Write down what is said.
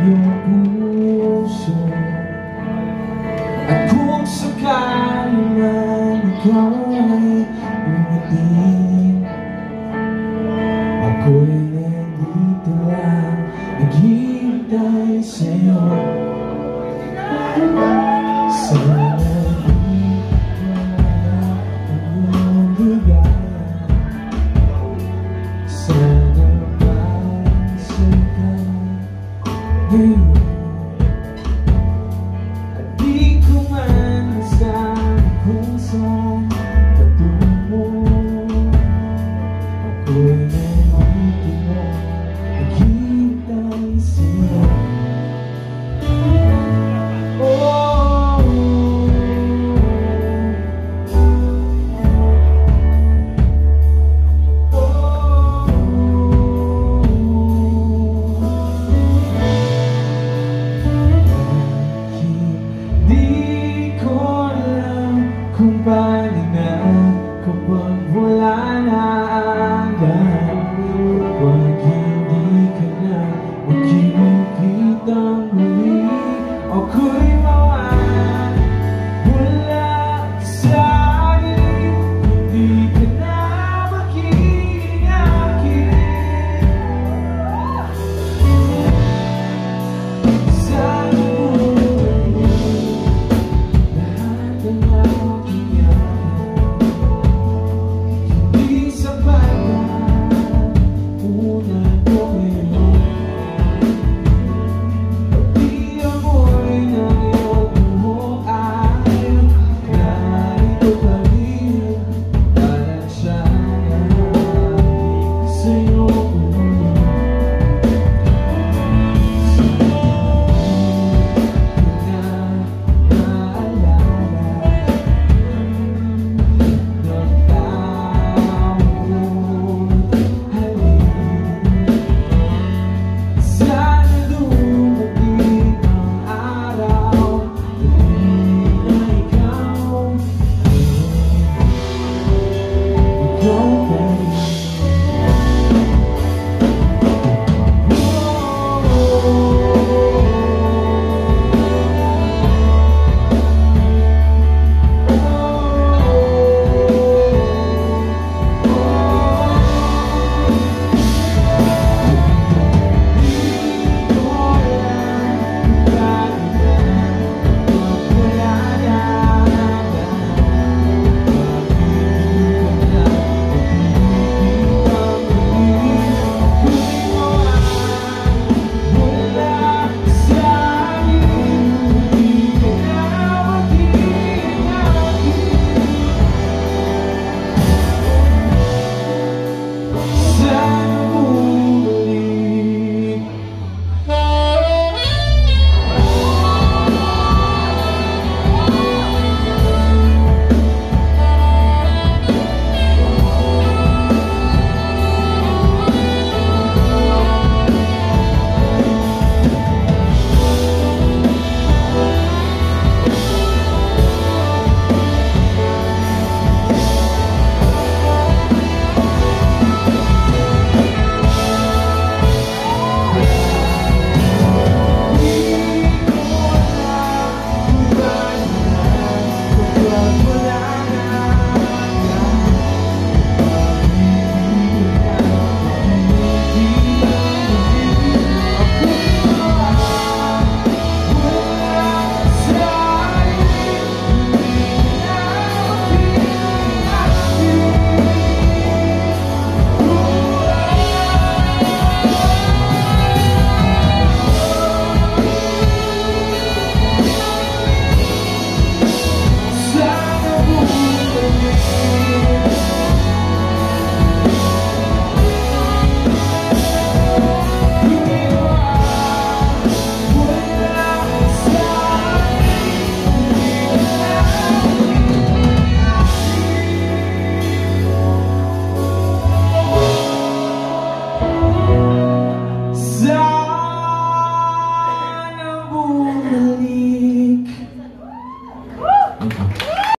Puso, a kung sakali man ikaw